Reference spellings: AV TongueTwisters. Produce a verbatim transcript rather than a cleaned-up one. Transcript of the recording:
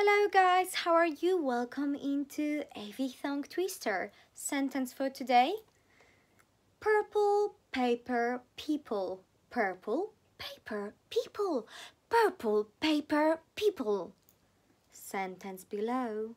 Hello guys, how are you? Welcome into A V Tongue Twister. Sentence for today: purple paper people, purple paper people, purple paper people. Sentence below.